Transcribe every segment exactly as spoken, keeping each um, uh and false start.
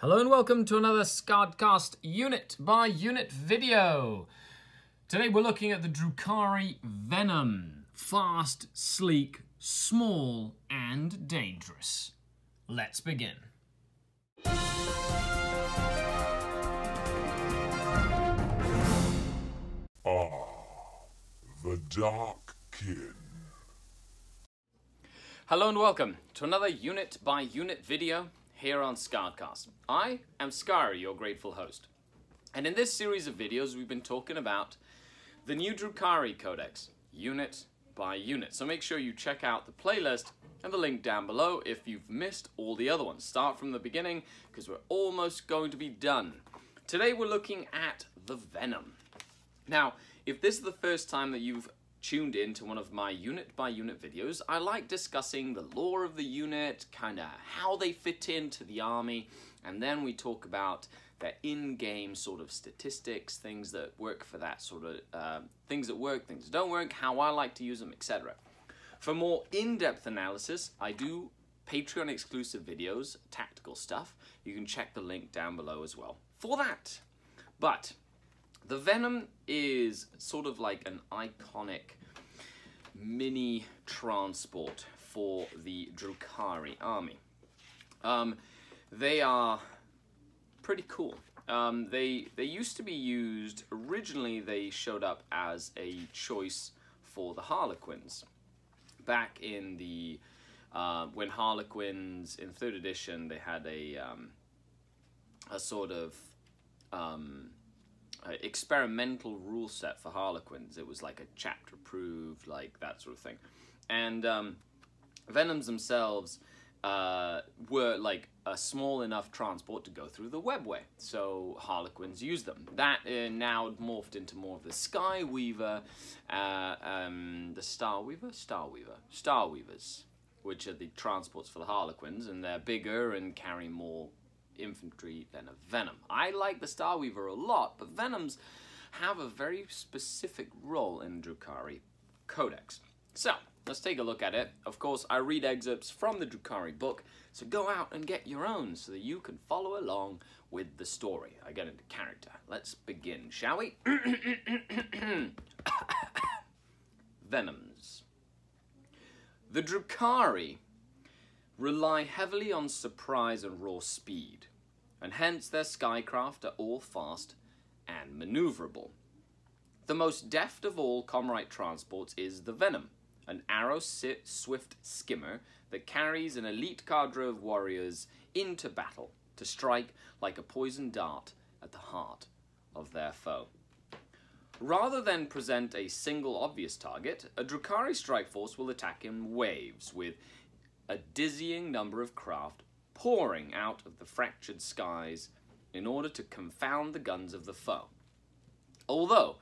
Hello and welcome to another SkaredCast unit by unit video. Today we're looking at the Drukhari Venom. Fast, sleek, small and dangerous. Let's begin. Ah, the Dark Kin. Hello and welcome to another unit by unit video here on SkaredCast. I am Skari, your grateful host. And in this series of videos, we've been talking about the new Drukhari Codex, unit by unit. So make sure you check out the playlist and the link down below if you've missed all the other ones. Start from the beginning, because we're almost going to be done. Today, we're looking at the Venom. Now, if this is the first time that you've tuned in to one of my unit by unit videos, I like discussing the lore of the unit, kind of how they fit into the army, and then we talk about their in-game sort of statistics, things that work for that sort of, uh, things that work, things that don't work, how I like to use them, et cetera. For more in-depth analysis, I do Patreon exclusive videos, tactical stuff. You can check the link down below as well for that. But the Venom is sort of like an iconic mini transport for the Drukhari army. Um, they are pretty cool. Um, they, they used to be used, originally they showed up as a choice for the Harlequins. Back in the, uh, when Harlequins in third edition, they had a, um, a sort of, um, Uh, experimental rule set for Harlequins. It was like a chapter approved, like that sort of thing. And um, Venoms themselves uh, were like a small enough transport to go through the webway, so Harlequins used them. That uh, now morphed into more of the Skyweaver, uh, um, the Starweaver, Starweaver, Starweavers, which are the transports for the Harlequins, and they're bigger and carry more infantry than a Venom. I like the Starweaver a lot, but Venoms have a very specific role in Drukhari Codex. So, let's take a look at it. Of course, I read excerpts from the Drukhari book, so go out and get your own so that you can follow along with the story. I get into character. Let's begin, shall we? Venoms. The Drukhari rely heavily on surprise and raw speed, and hence their skycraft are all fast and maneuverable. The most deft of all Commorragh transports is the Venom, an arrow-swift skimmer that carries an elite cadre of warriors into battle to strike like a poisoned dart at the heart of their foe. Rather than present a single obvious target, a Drukhari strike force will attack in waves, with a dizzying number of craft pouring out of the fractured skies in order to confound the guns of the foe. Although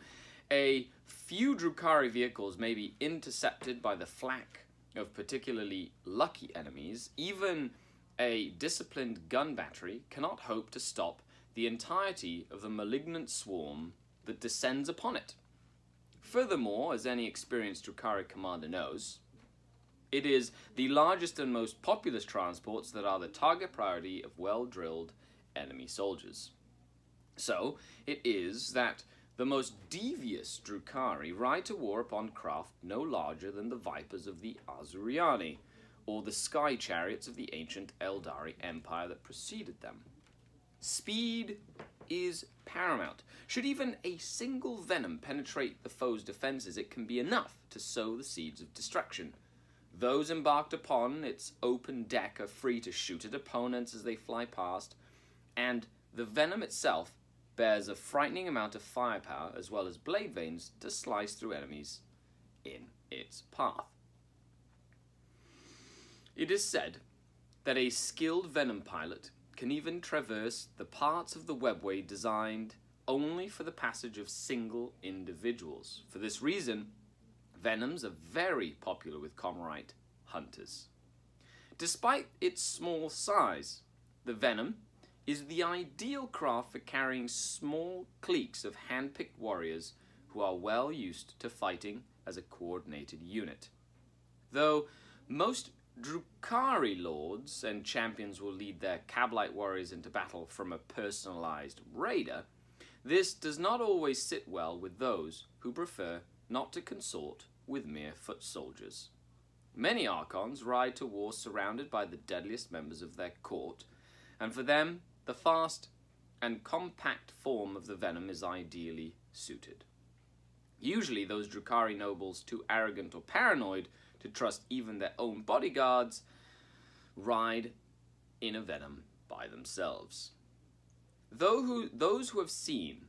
a few Drukhari vehicles may be intercepted by the flak of particularly lucky enemies, even a disciplined gun battery cannot hope to stop the entirety of the malignant swarm that descends upon it. Furthermore, as any experienced Drukhari commander knows, it is the largest and most populous transports that are the target priority of well-drilled enemy soldiers. So, it is that the most devious Drukhari ride to war upon craft no larger than the Vipers of the Azuriani, or the Sky Chariots of the ancient Aeldari Empire that preceded them. Speed is paramount. Should even a single Venom penetrate the foe's defenses, it can be enough to sow the seeds of destruction. Those embarked upon its open deck are free to shoot at opponents as they fly past, and the Venom itself bears a frightening amount of firepower as well as blade veins to slice through enemies in its path. It is said that a skilled Venom pilot can even traverse the parts of the webway designed only for the passage of single individuals. For this reason, Venoms are very popular with Commorragh hunters. Despite its small size, the Venom is the ideal craft for carrying small cliques of hand-picked warriors who are well used to fighting as a coordinated unit. Though most Drukhari lords and champions will lead their Kabalite warriors into battle from a personalized raider, this does not always sit well with those who prefer not to consort with mere foot soldiers. Many Archons ride to war surrounded by the deadliest members of their court, and for them, the fast and compact form of the Venom is ideally suited. Usually those Drukhari nobles too arrogant or paranoid to trust even their own bodyguards ride in a Venom by themselves. Though who, those who have seen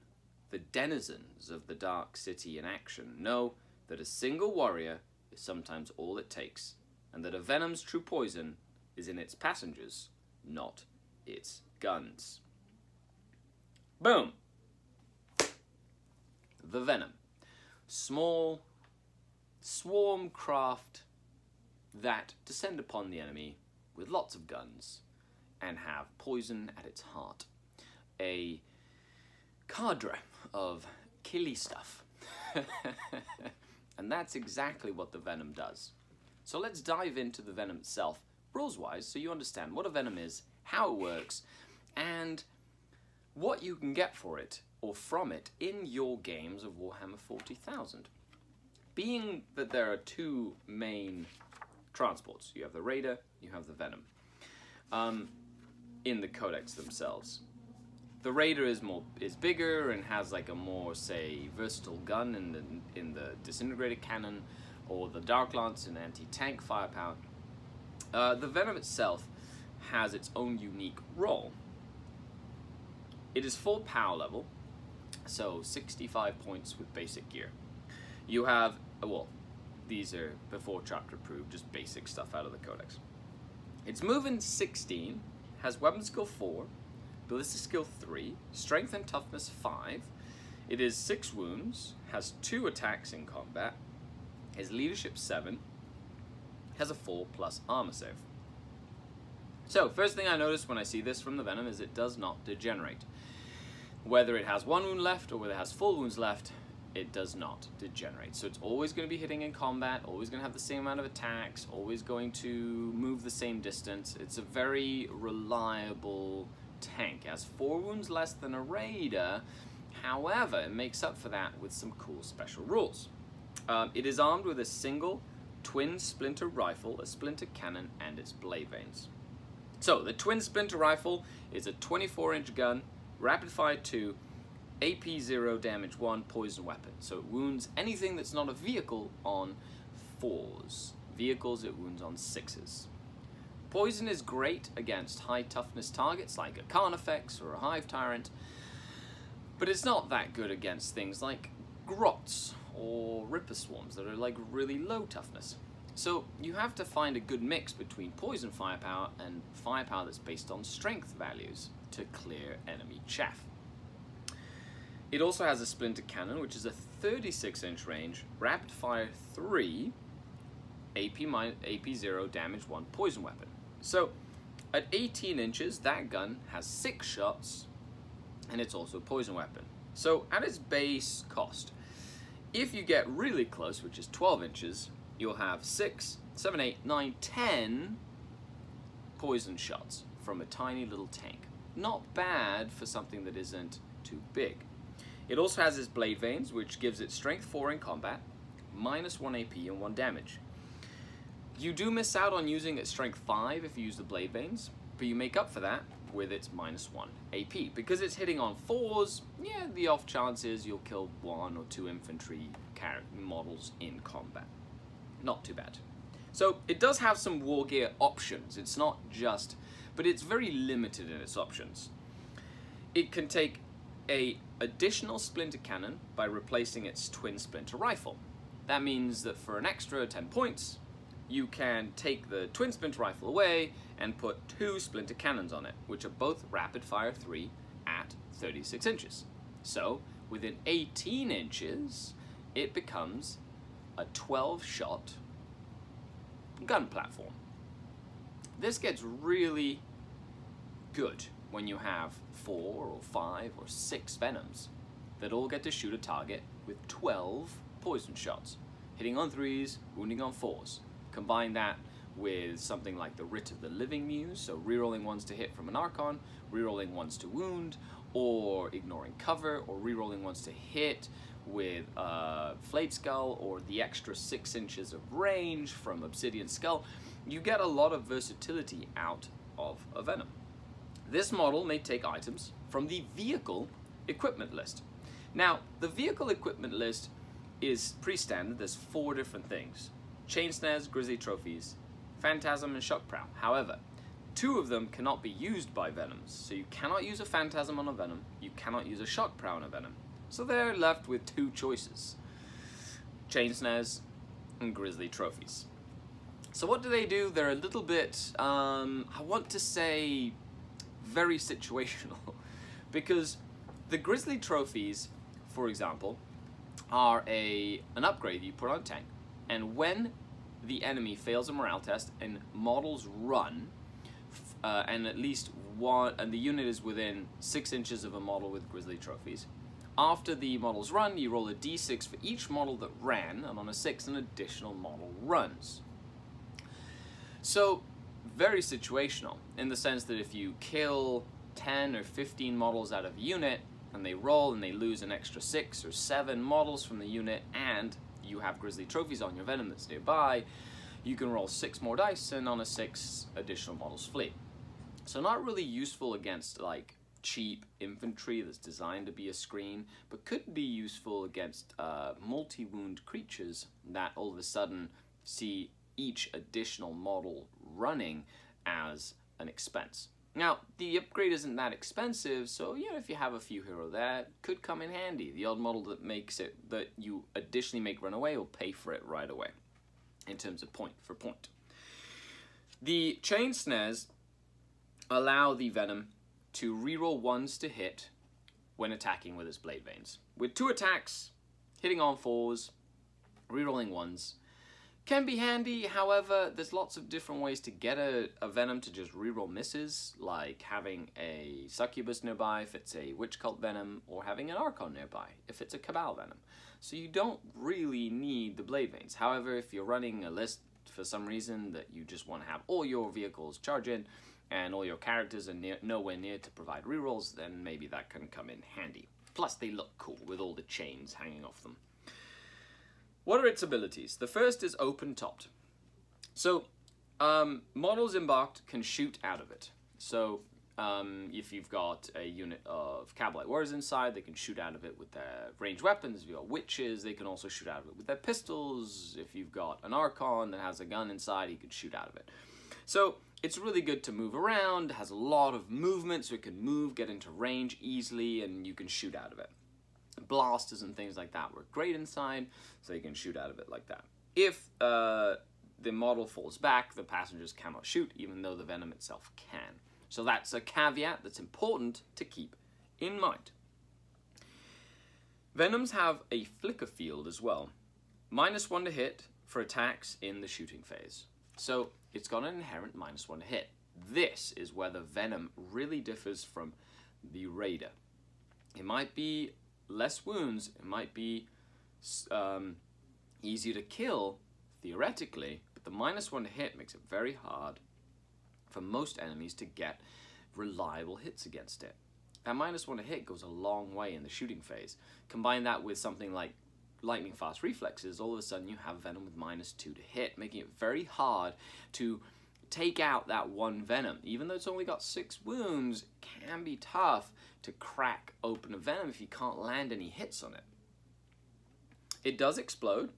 the denizens of the Dark City in action know that a single warrior is sometimes all it takes, and that a Venom's true poison is in its passengers, not its guns. Boom! The Venom. Small swarm craft that descend upon the enemy with lots of guns and have poison at its heart. A cadre of killy stuff. And that's exactly what the Venom does. So let's dive into the Venom itself, rules-wise, so you understand what a Venom is, how it works, and what you can get for it or from it in your games of Warhammer forty thousand. Being that there are two main transports, you have the Raider, you have the Venom, um, in the Codex themselves. The Raider is more is bigger and has like a more, say, versatile gun in the in the disintegrator cannon or the Dark Lance and anti-tank firepower. Uh, the Venom itself has its own unique role. It is full power level, so sixty-five points with basic gear. You have, well, these are before chapter approved, just basic stuff out of the Codex. It's moving sixteen, has weapon skill four. Ballistic skill three, strength and toughness five, it is six wounds, has two attacks in combat, has leadership seven, has a four plus armor save. So first thing I notice when I see this from the Venom is it does not degenerate. Whether it has one wound left or whether it has full wounds left, it does not degenerate. So it's always going to be hitting in combat, always going to have the same amount of attacks, always going to move the same distance. It's a very reliable tank. Has four wounds less than a Raider, however, it makes up for that with some cool special rules. Um, it is armed with a single twin splinter rifle, a splinter cannon, and its blade veins. So the twin splinter rifle is a twenty-four inch gun, rapid fire two, A P zero, damage one, poison weapon. So it wounds anything that's not a vehicle on fours. Vehicles it wounds on sixes. Poison is great against high toughness targets like a Carnifex or a Hive Tyrant, but it's not that good against things like Grots or Ripper Swarms that are like really low toughness. So you have to find a good mix between poison firepower and firepower that's based on strength values to clear enemy chaff. It also has a splinter cannon, which is a thirty-six inch range, rapid fire three, A P, minus, A P zero, damage one, poison weapon. So at eighteen inches, that gun has six shots, and it's also a poison weapon. So at its base cost, if you get really close, which is twelve inches, you'll have six, seven, eight, nine, ten poison shots from a tiny little tank. Not bad for something that isn't too big. It also has its blade veins, which gives it strength four in combat, minus one A P and one damage. You do miss out on using its strength five if you use the blade veins, but you make up for that with its minus one A P. Because it's hitting on fours, yeah, the off chance is you'll kill one or two infantry models in combat. Not too bad. So it does have some war gear options. It's not just, but it's very limited in its options. It can take a additional splinter cannon by replacing its twin splinter rifle. That means that for an extra ten points, you can take the twin splinter rifle away and put two splinter cannons on it, which are both rapid fire three at thirty-six inches. So within eighteen inches, it becomes a twelve shot gun platform. This gets really good when you have four or five or six Venoms that all get to shoot a target with twelve poison shots, hitting on threes, wounding on fours. Combine that with something like the Writ of the Living Muse, so rerolling ones to hit from an Archon, rerolling ones to wound, or ignoring cover, or rerolling ones to hit with uh, Flayed Skull, or the extra six inches of range from Obsidian Skull. You get a lot of versatility out of a Venom. This model may take items from the vehicle equipment list. Now, the vehicle equipment list is pretty standard. There's four different things: chain snares, Grizzly Trophies, Phantasm, and Shock Prow. However, two of them cannot be used by Venoms. So you cannot use a Phantasm on a Venom, you cannot use a Shock Prow on a Venom. So they're left with two choices: chain snares and Grizzly Trophies. So what do they do? They're a little bit, um, I want to say, very situational, because the Grizzly Trophies, for example, are a an upgrade you put on a tank, and when the enemy fails a morale test and models run, uh, and at least one, and the unit is within six inches of a model with Grizzly Trophies, after the models run, you roll a d six for each model that ran, and on a six, an additional model runs. So, very situational, in the sense that if you kill ten or fifteen models out of a unit, and they roll and they lose an extra six or seven models from the unit, and you have Grizzly Trophies on your Venom that's nearby, you can roll six more dice, and on a six, additional models flee. So not really useful against like cheap infantry that's designed to be a screen, but could be useful against uh, multi-wound creatures that all of a sudden see each additional model running as an expense. Now, the upgrade isn't that expensive, so you know, if you have a few here or there, it could come in handy. The odd model that makes it, that you additionally make run away, will pay for it right away in terms of point for point. The chain snares allow the Venom to reroll ones to hit when attacking with his blade veins. With two attacks, hitting on fours, rerolling ones, can be handy. However, there's lots of different ways to get a, a Venom to just reroll misses, like having a Succubus nearby if it's a Witch Cult Venom, or having an Archon nearby if it's a Cabal Venom. So you don't really need the blade veins. However, if you're running a list for some reason that you just want to have all your vehicles charge in and all your characters are near, nowhere near to provide rerolls, then maybe that can come in handy. Plus, they look cool with all the chains hanging off them. What are its abilities? The first is open-topped. So, um, models embarked can shoot out of it. So, um, if you've got a unit of Kabalite warriors inside, they can shoot out of it with their ranged weapons. If you've got witches, they can also shoot out of it with their pistols. If you've got an Archon that has a gun inside, he can shoot out of it. So, it's really good to move around, has a lot of movement, so it can move, get into range easily, and you can shoot out of it. Blasters and things like that work great inside, so you can shoot out of it like that. If uh, the model falls back, the passengers cannot shoot, even though the Venom itself can. So that's a caveat that's important to keep in mind. Venoms have a flicker field as well. Minus one to hit for attacks in the shooting phase. So it's got an inherent minus one to hit. This is where the Venom really differs from the Raider. It might be less wounds, it might be um, easier to kill, theoretically, but the minus one to hit makes it very hard for most enemies to get reliable hits against it. That minus one to hit goes a long way in the shooting phase. Combine that with something like lightning fast reflexes, all of a sudden you have Venom with minus two to hit, making it very hard to take out that one Venom. Even though it's only got six wounds, it can be tough to crack open a Venom if you can't land any hits on it. It does explode,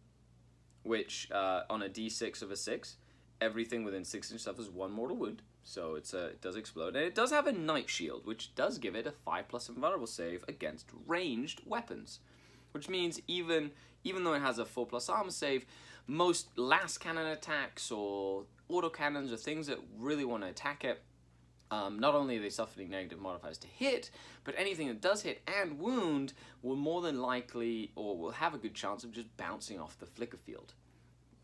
which uh, on a d six of a six, everything within six inch suffers one mortal wound, so it's a, it does explode. And it does have a night shield, which does give it a five plus invulnerable save against ranged weapons, which means even, even though it has a four plus armor save, most last cannon attacks or autocannons are things that really want to attack it. Um, not only are they suffering negative modifiers to hit, but anything that does hit and wound will more than likely, or will have a good chance of just bouncing off the flicker field,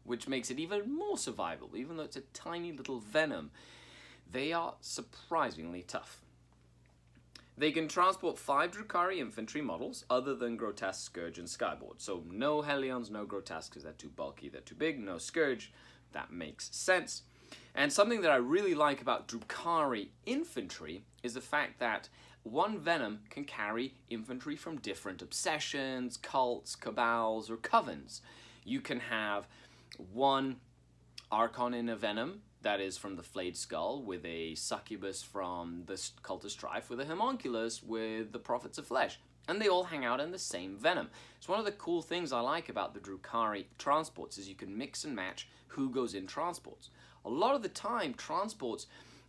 which makes it even more survivable. Even though it's a tiny little Venom, they are surprisingly tough. They can transport five Drukhari infantry models, other than Grotesque, Scourge, and Skyboard. So no Helions, no Grotesque, because they're too bulky, they're too big, no Scourge. That makes sense. And something that I really like about Drukhari infantry is the fact that one Venom can carry infantry from different obsessions, cults, cabals, or covens. You can have one Archon in a Venom that is from the Flayed Skull, with a Succubus from the Cult of Strife, with a Homunculus with the Prophets of Flesh. And they all hang out in the same Venom. It's one of the cool things I like about the Drukhari transports is you can mix and match who goes in transports. A lot of the time, transports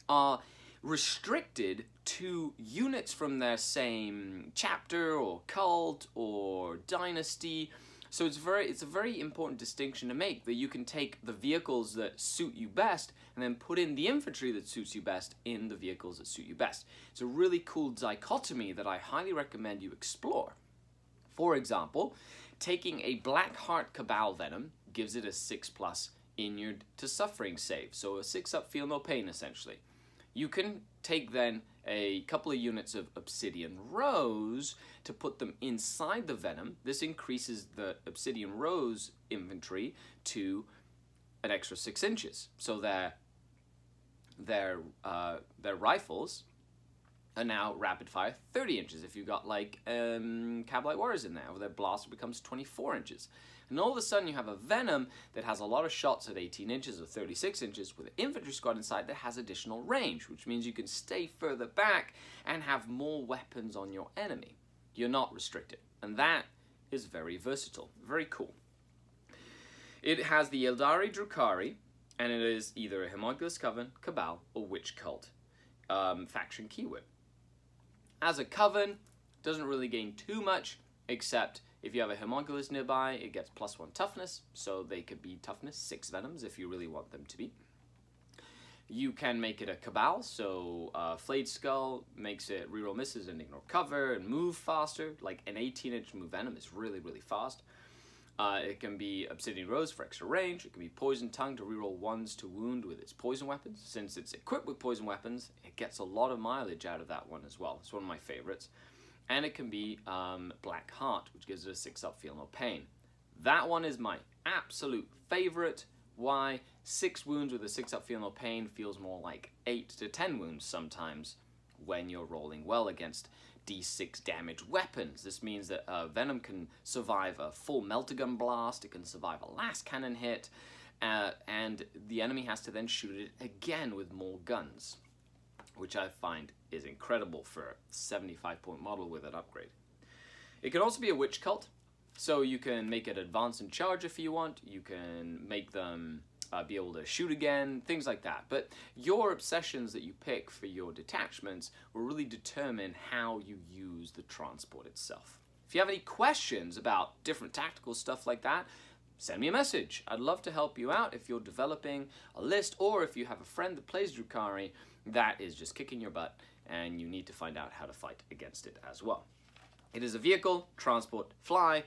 are restricted to units from their same chapter or cult or dynasty. So it's very, it's a very important distinction to make, that you can take the vehicles that suit you best and then put in the infantry that suits you best in the vehicles that suit you best. It's a really cool dichotomy that I highly recommend you explore. For example, taking a Black Heart Cabal Venom gives it a six plus inured to suffering save, so a six up feel no pain essentially. You can take then a couple of units of Obsidian Rose to put them inside the Venom. This increases the Obsidian Rose infantry to an extra six inches. So their, their, uh, their rifles are now rapid fire thirty inches if you've got like um, Kabalite Warriors in there, where their blaster becomes twenty-four inches. And all of a sudden you have a Venom that has a lot of shots at eighteen inches or thirty-six inches with an infantry squad inside that has additional range, which means you can stay further back and have more weapons on your enemy. You're not restricted. And that is very versatile, very cool. It has the Aeldari Drukhari, and it is either a Homunculus Coven, Cabal, or Witch Cult um, faction keyword. As a Coven, doesn't really gain too much, except if you have a Homunculus nearby, it gets plus one toughness, so they could be toughness six Venoms if you really want them to be. You can make it a Cabal, so uh, Flayed Skull makes it reroll misses and ignore cover and move faster. Like an eighteen inch move Venom is really, really fast. Uh, it can be Obsidian Rose for extra range. It can be Poison Tongue to reroll ones to wound with its poison weapons. Since it's equipped with poison weapons, it gets a lot of mileage out of that one as well. It's one of my favorites. And it can be um, Black Heart, which gives it a six up feel no pain. That one is my absolute favorite. Why? Six wounds with a six up feel no pain feels more like eight to ten wounds sometimes when you're rolling well against d six damage weapons. This means that uh, Venom can survive a full meltagun blast, it can survive a last cannon hit, uh, and the enemy has to then shoot it again with more guns, which I find is incredible for a seventy-five point model with an upgrade. It can also be a Witch Cult, so you can make it advance and charge if you want, you can make them uh, be able to shoot again, things like that. But your obsessions that you pick for your detachments will really determine how you use the transport itself. If you have any questions about different tactical stuff like that, send me a message. I'd love to help you out if you're developing a list, or if you have a friend that plays Drukhari that is just kicking your butt and you need to find out how to fight against it as well. It is a vehicle, transport, fly,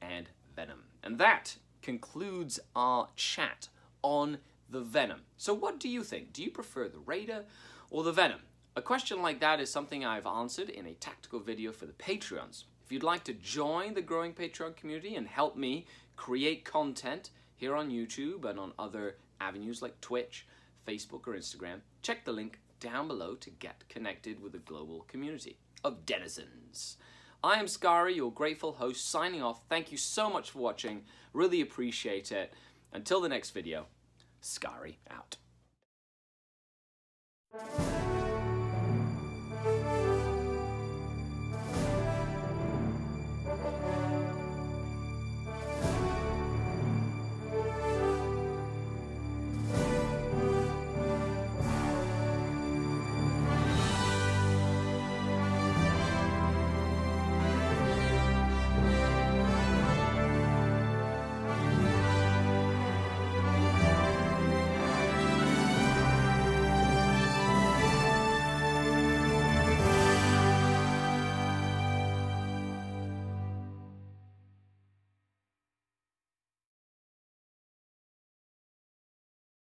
and Venom. And that concludes our chat on the Venom. So what do you think? Do you prefer the Raider or the Venom? A question like that is something I've answered in a tactical video for the Patreons. If you'd like to join the growing Patreon community and help me create content here on YouTube and on other avenues like Twitch, Facebook, or Instagram, check the link down below to get connected with a global community of denizens. I am Skari, your grateful host, signing off. Thank you so much for watching. Really appreciate it. Until the next video, Skari out.